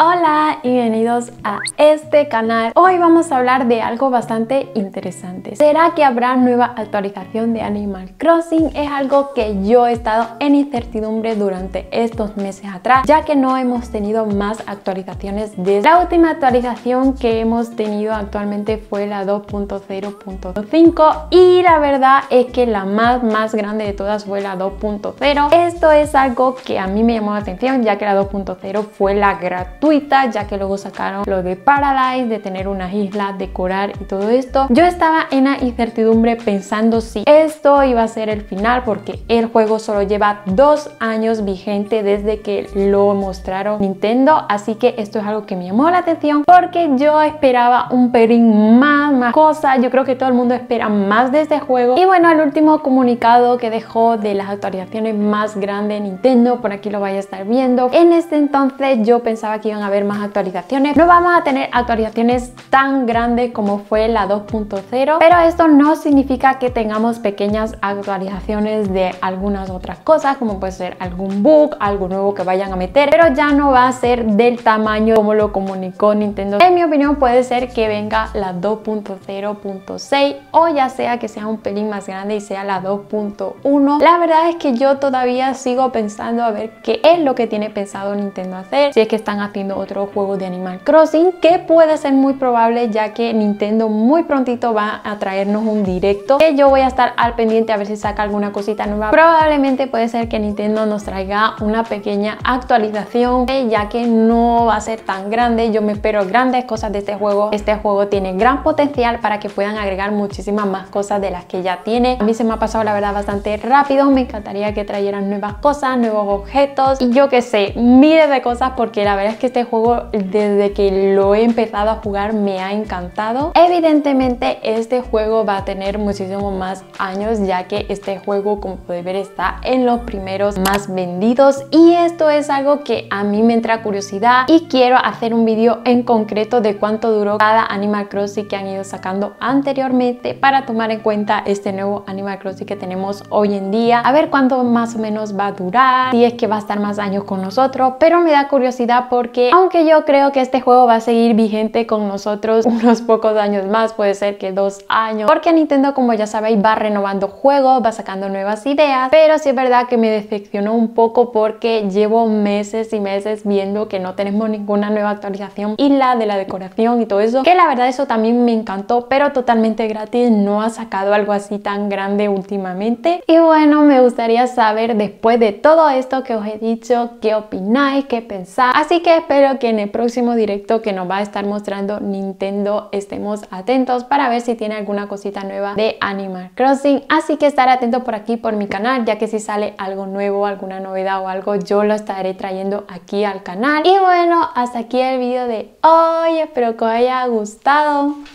Hola y bienvenidos a este canal. Hoy vamos a hablar de algo bastante interesante. ¿Será que habrá nueva actualización de Animal Crossing? Es algo que yo he estado en incertidumbre durante estos meses atrás, ya que no hemos tenido más actualizaciones. Desde la última actualización que hemos tenido actualmente fue la 2.0.5 y la verdad es que la más grande de todas fue la 2.0. Esto es algo que a mí me llamó la atención, ya que la 2.0 fue la gratuita, ya que luego sacaron lo de Paradise, de tener unas islas, decorar y todo esto. Yo estaba en la incertidumbre pensando si esto iba a ser el final, porque el juego solo lleva 2 años vigente desde que lo mostraron Nintendo, así que esto es algo que me llamó la atención porque yo esperaba un pelín más cosas. Yo creo que todo el mundo espera más de este juego. Y bueno, el último comunicado que dejó de las actualizaciones más grandes de Nintendo, por aquí lo vais a estar viendo. En este entonces yo pensaba que iban a haber más actualizaciones. No vamos a tener actualizaciones tan grandes como fue la 2.0, pero esto no significa que tengamos pequeñas actualizaciones de algunas otras cosas, como puede ser algún bug, algo nuevo que vayan a meter, pero ya no va a ser del tamaño como lo comunicó Nintendo. En mi opinión, puede ser que venga la 2.0.6 o ya sea que sea un pelín más grande y sea la 2.1. La verdad es que yo todavía sigo pensando a ver qué es lo que tiene pensado Nintendo hacer, si es que están haciendo otro juego de Animal Crossing, que puede ser muy probable, ya que Nintendo muy prontito va a traernos un directo que yo voy a estar al pendiente a ver si saca alguna cosita nueva. Probablemente puede ser que Nintendo nos traiga una pequeña actualización, ya que no va a ser tan grande. Yo me espero grandes cosas de este juego. Este juego tiene gran potencial para que puedan agregar muchísimas más cosas de las que ya tiene. A mí se me ha pasado la verdad bastante rápido. Me encantaría que trayeran nuevas cosas, nuevos objetos y yo que sé, miles de cosas, porque la verdad es que este juego, desde que lo he empezado a jugar, me ha encantado. Evidentemente este juego va a tener muchísimo más años, ya que este juego, como podéis ver, está en los primeros más vendidos, y esto es algo que a mí me entra curiosidad y quiero hacer un vídeo en concreto de cuánto duró cada Animal Crossing que han ido sacando anteriormente para tomar en cuenta este nuevo Animal Crossing que tenemos hoy en día, a ver cuánto más o menos va a durar, si es que va a estar más años con nosotros. Pero me da curiosidad porque aunque yo creo que este juego va a seguir vigente con nosotros unos pocos años más, puede ser que 2 años, porque Nintendo, como ya sabéis, va renovando juegos, va sacando nuevas ideas, pero sí es verdad que me decepcionó un poco porque llevo meses y meses viendo que no tenemos ninguna nueva actualización, y la de la decoración y todo eso, que la verdad eso también me encantó, pero totalmente gratis. No ha sacado algo así tan grande últimamente. Y bueno, me gustaría saber, después de todo esto que os he dicho, qué opináis, qué pensáis, así que espero que en el próximo directo que nos va a estar mostrando Nintendo estemos atentos para ver si tiene alguna cosita nueva de Animal Crossing. Así que estar atentos por aquí, por mi canal, ya que si sale algo nuevo, alguna novedad o algo, yo lo estaré trayendo aquí al canal. Y bueno, hasta aquí el vídeo de hoy. Espero que os haya gustado.